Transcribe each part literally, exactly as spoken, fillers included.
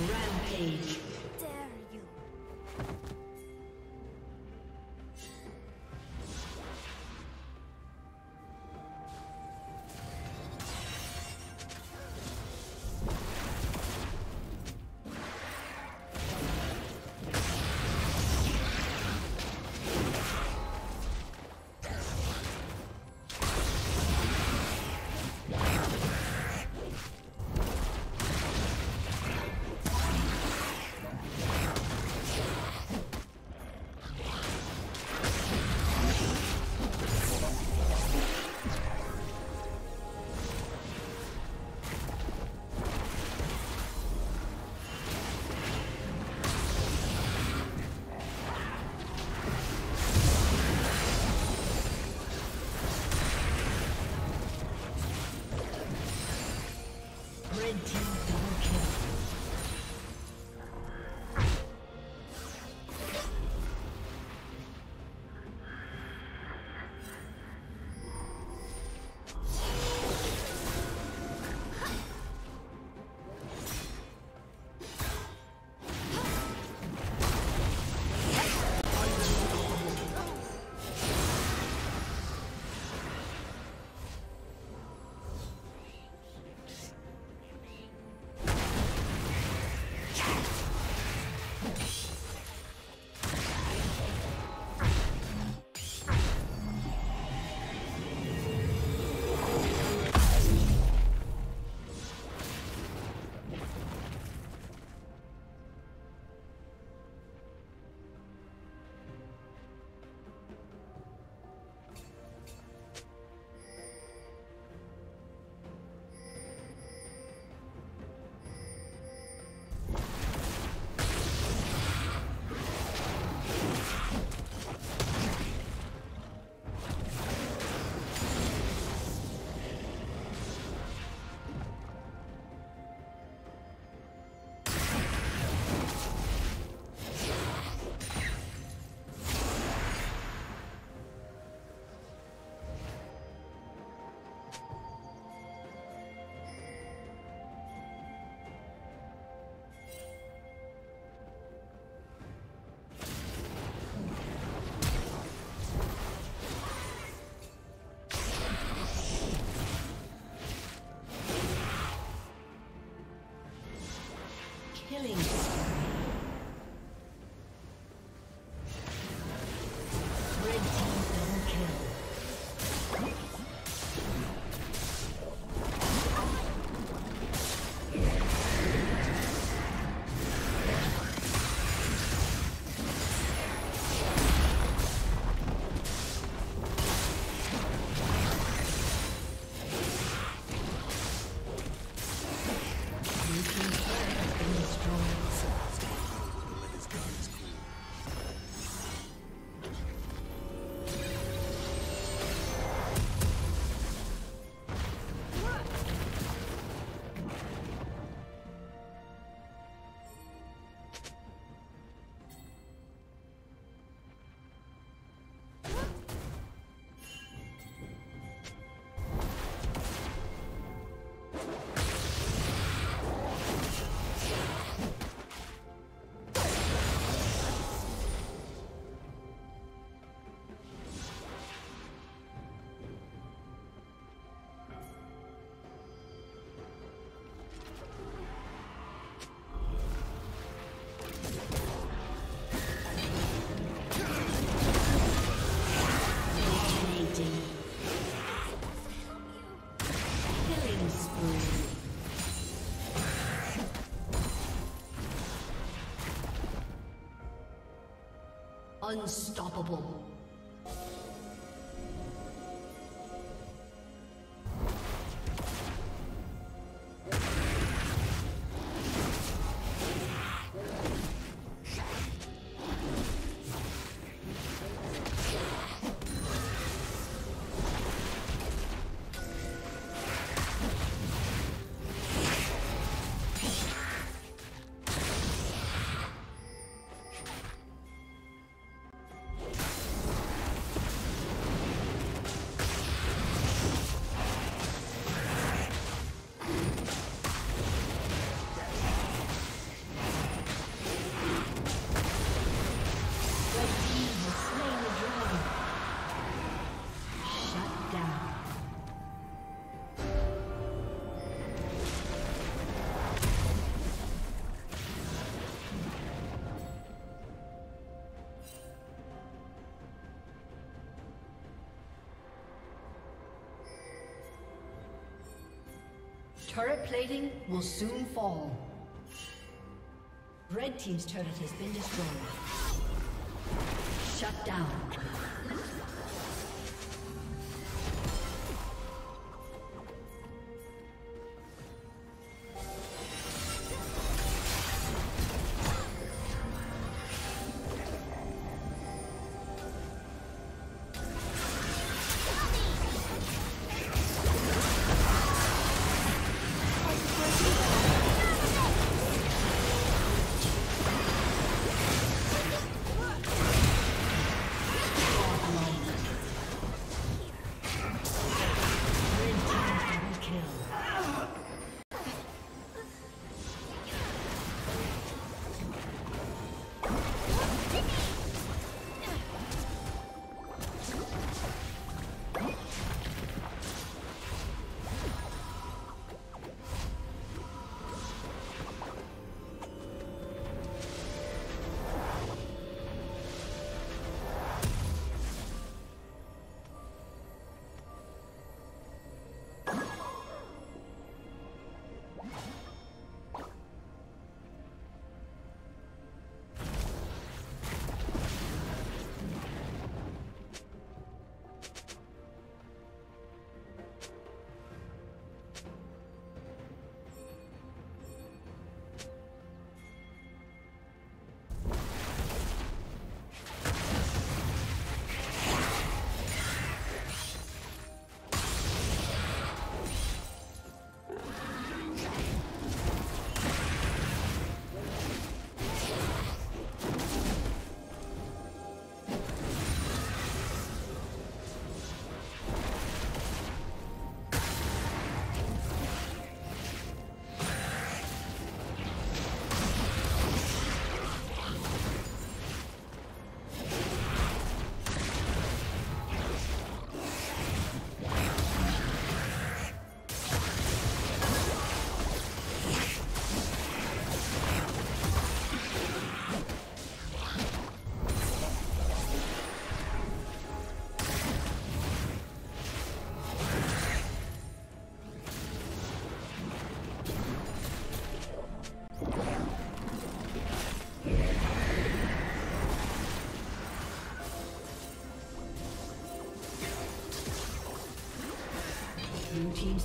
Rampage. Dare you. Killing. Red team double kill. Unstoppable. Turret plating will soon fall. Red team's turret has been destroyed. Shut down. Blue team's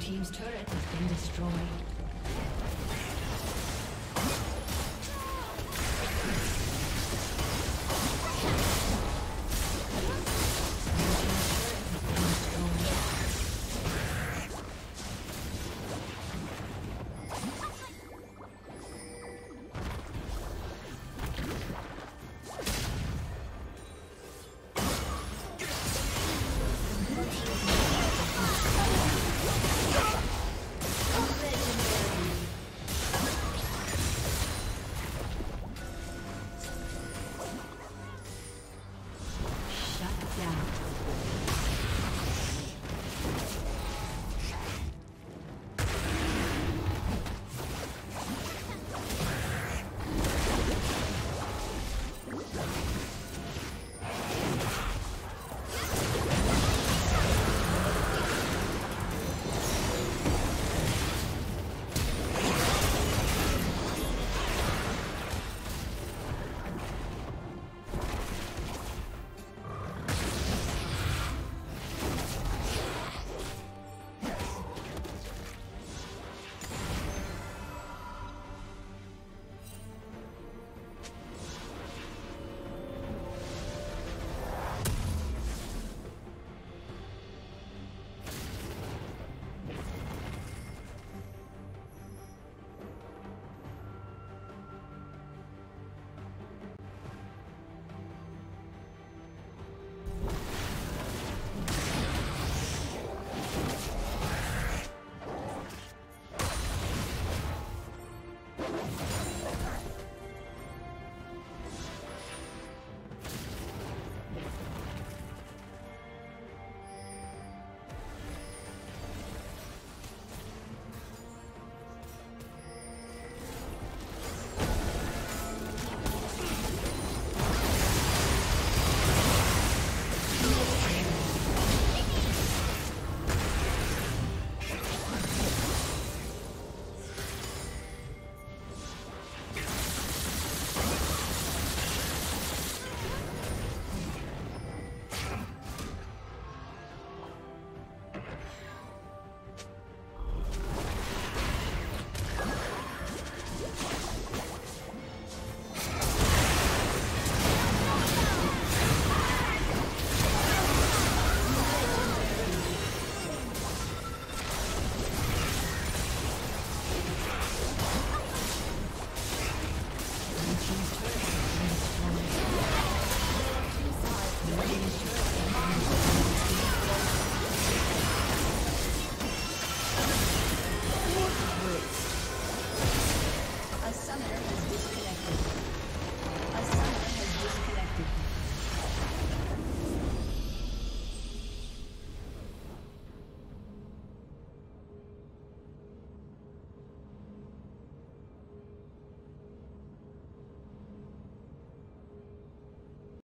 Team's turret has been destroyed.